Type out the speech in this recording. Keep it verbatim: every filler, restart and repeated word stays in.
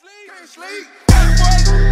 Can't sleep.